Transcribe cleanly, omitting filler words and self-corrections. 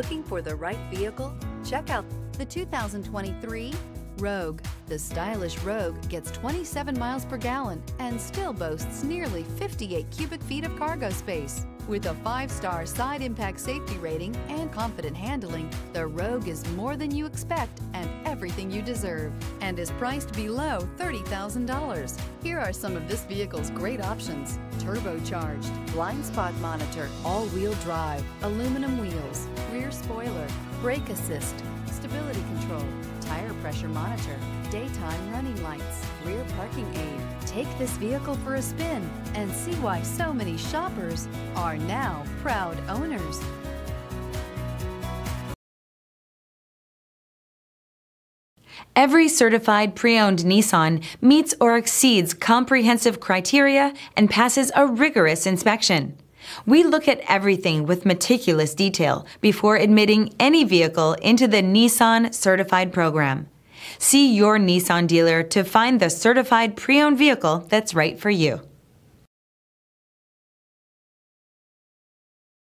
Looking for the right vehicle? Check out the 2023 Rogue. The stylish Rogue gets 27 miles per gallon and still boasts nearly 58 cubic feet of cargo space. With a 5-star side impact safety rating and confident handling, the Rogue is more than you expect and everything you deserve, and is priced below $30,000. Here are some of this vehicle's great options: turbocharged, blind spot monitor, all-wheel drive, aluminum wheels, rear spoiler, brake assist, stability control, tire pressure monitor, daytime running lights, rear parking aid. Take this vehicle for a spin and see why so many shoppers are now proud owners. Every certified pre-owned Nissan meets or exceeds comprehensive criteria and passes a rigorous inspection. We look at everything with meticulous detail before admitting any vehicle into the Nissan Certified Program. See your Nissan dealer to find the certified pre-owned vehicle that's right for you.